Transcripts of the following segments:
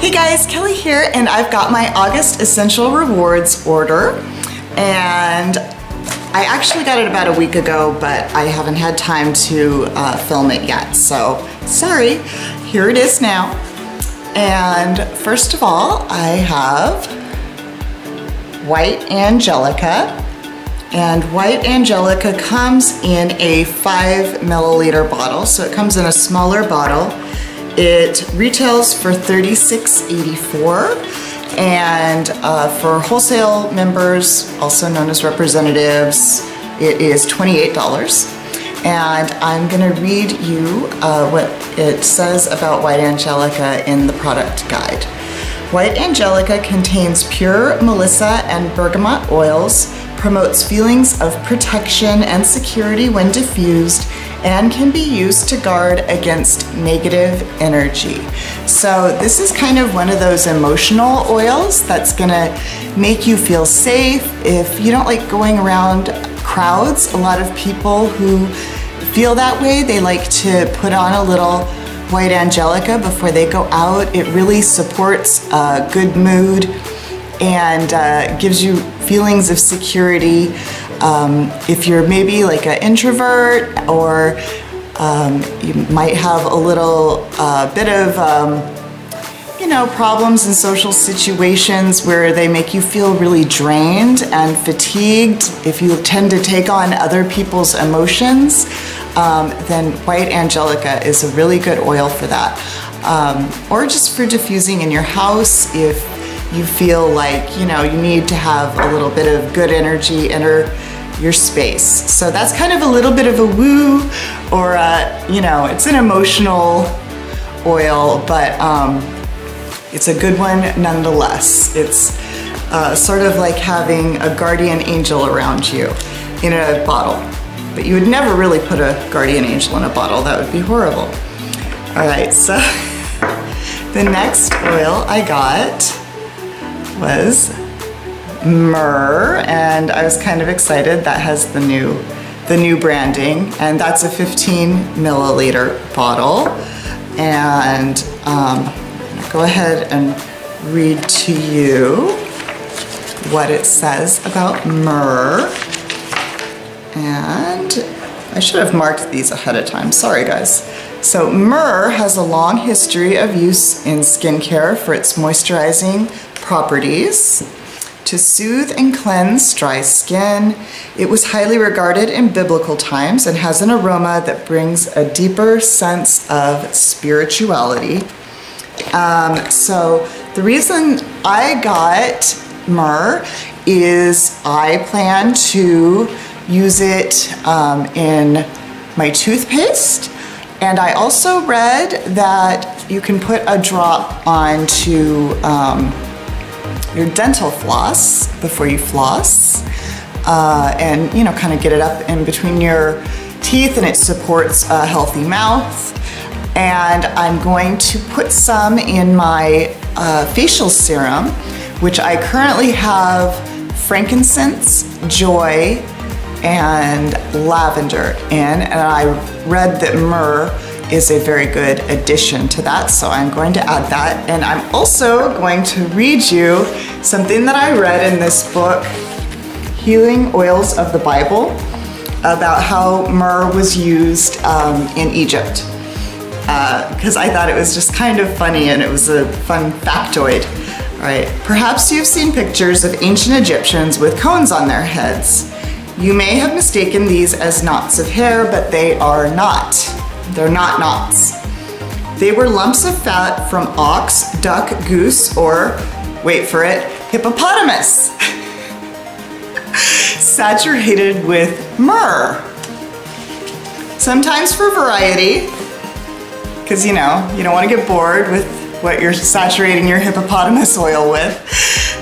Hey guys, Kelly here, and I've got my August Essential Rewards order, and I actually got it about a week ago, but I haven't had time to film it yet, so sorry. Here it is now. And first of all, I have White Angelica, and White Angelica comes in a 5 milliliter bottle, so it comes in a smaller bottle. It retails for $36.84, and for wholesale members, also known as representatives, it is $28. And I'm going to read you what it says about White Angelica in the product guide. White Angelica contains pure melissa and bergamot oils, promotes feelings of protection and security when diffused, and can be used to guard against negative energy. So this is kind of one of those emotional oils that's gonna make you feel safe. If you don't like going around crowds, a lot of people who feel that way, they like to put on a little White Angelica before they go out. It really supports a good mood and gives you feelings of security. If you're maybe like an introvert, or you might have a little bit of you know, problems in social situations where they make you feel really drained and fatigued, if you tend to take on other people's emotions, then White Angelica is a really good oil for that. Or just for diffusing in your house if you feel like, you know, you need to have a little bit of good energy enter your space. So that's kind of a little bit of a woo, or a, you know, it's an emotional oil, but it's a good one nonetheless. It's sort of like having a guardian angel around you in a bottle, but you would never really put a guardian angel in a bottle. That would be horrible. All right, so the next oil I got was Myrrh, and I was kind of excited. That has the new branding, and that's a 15 milliliter bottle. And I'm gonna go ahead and read to you what it says about Myrrh. And I should have marked these ahead of time, sorry guys. So Myrrh has a long history of use in skincare for its moisturizing properties, to soothe and cleanse dry skin. It was highly regarded in biblical times and has an aroma that brings a deeper sense of spirituality. So the reason I got Myrrh is I plan to use it in my toothpaste, and I also read that you can put a drop onto your dental floss before you floss, and you know, kind of get it up in between your teeth, and it supports a healthy mouth. And I'm going to put some in my facial serum, which I currently have frankincense, joy, and lavender in, and I read that Myrrh is a very good addition to that, so I'm going to add that. And I'm also going to read you something that I read in this book, Healing Oils of the Bible, about how Myrrh was used in Egypt, because I thought it was just kind of funny, and it was a fun factoid. All right, perhaps you've seen pictures of ancient Egyptians with cones on their heads. You may have mistaken these as knots of hair, but they are not. They're not knots. They were lumps of fat from ox, duck, goose, or, wait for it, hippopotamus, saturated with myrrh. Sometimes for variety, because you know, you don't want to get bored with what you're saturating your hippopotamus oil with.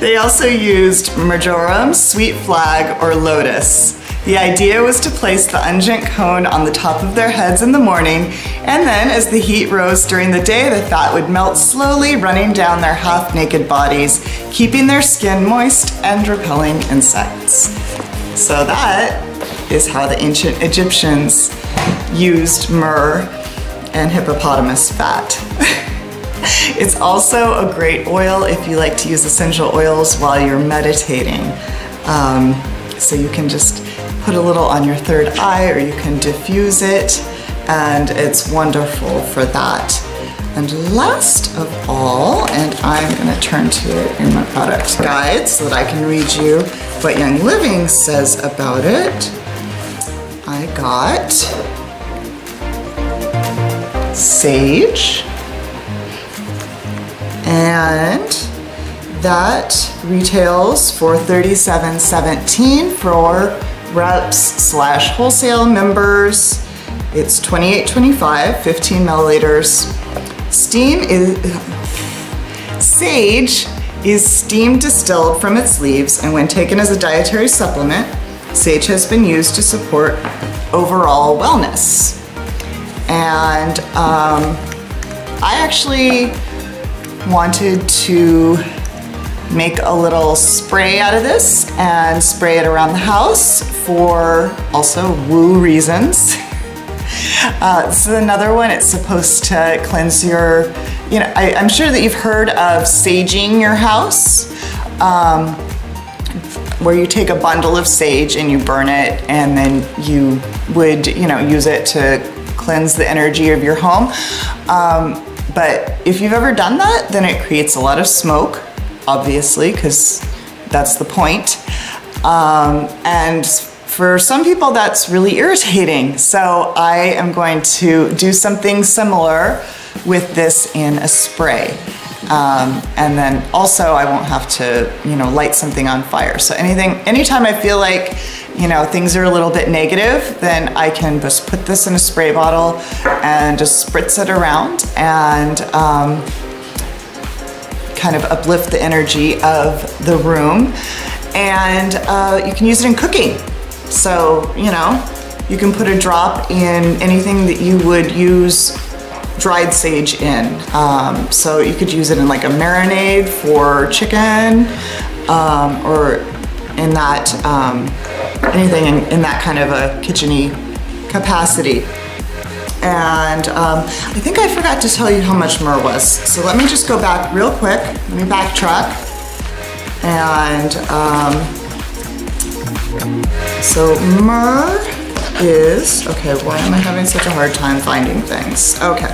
They also used marjoram, sweet flag, or lotus. The idea was to place the unguent cone on the top of their heads in the morning, and then as the heat rose during the day, the fat would melt slowly, running down their half-naked bodies, keeping their skin moist and repelling insects. So that is how the ancient Egyptians used myrrh and hippopotamus fat. It's also a great oil if you like to use essential oils while you're meditating. So you can just put a little on your third eye, or you can diffuse it, and it's wonderful for that. And last of all, and I'm going to turn to it in my product guide so that I can read you what Young Living says about it. I got Sage, and that retails for $37.17 for reps/wholesale members. It's $28.25, 15 milliliters. Sage is steam distilled from its leaves, and when taken as a dietary supplement, sage has been used to support overall wellness. And I actually wanted to make a little spray out of this and spray it around the house for also woo reasons. This is another one. It's supposed to cleanse your, you know, I'm sure that you've heard of saging your house, where you take a bundle of sage and you burn it, and then you would, you know, use it to cleanse the energy of your home. But if you've ever done that, then it creates a lot of smoke, obviously, because that's the point. And for some people, that's really irritating. So I am going to do something similar with this in a spray. And then also I won't have to, you know, light something on fire. So anytime I feel like, you know, things are a little bit negative, then I can just put this in a spray bottle and just spritz it around and kind of uplift the energy of the room. And you can use it in cooking. So, you know, you can put a drop in anything that you would use dried sage in. So you could use it in like a marinade for chicken, or in that, anything in that kind of a kitchen-y capacity. And I think I forgot to tell you how much myrrh was. So let me just go back real quick. Let me backtrack. And so myrrh is, okay, why am I having such a hard time finding things? Okay,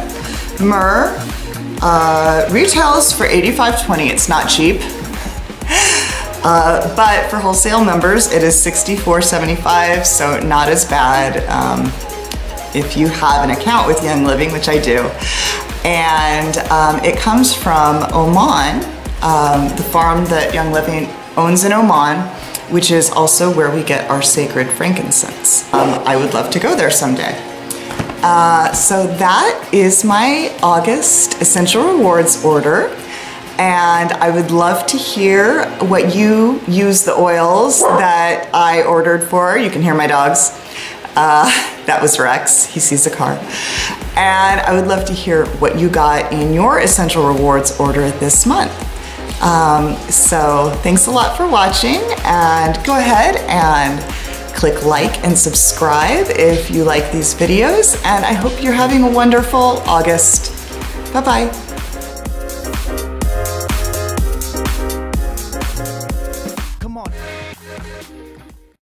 myrrh retails for $85.20. It's not cheap, but for wholesale members it is $64.75, so not as bad if you have an account with Young Living, which I do. And it comes from Oman, the farm that Young Living owns in Oman, which is also where we get our sacred frankincense. I would love to go there someday. So that is my August Essential Rewards order. And I would love to hear what you use the oils that I ordered for. You can hear my dogs. That was Rex, he sees a car. And I would love to hear what you got in your Essential Rewards order this month. So thanks a lot for watching, and go ahead and click like and subscribe if you like these videos, and I hope you're having a wonderful August. Bye-bye.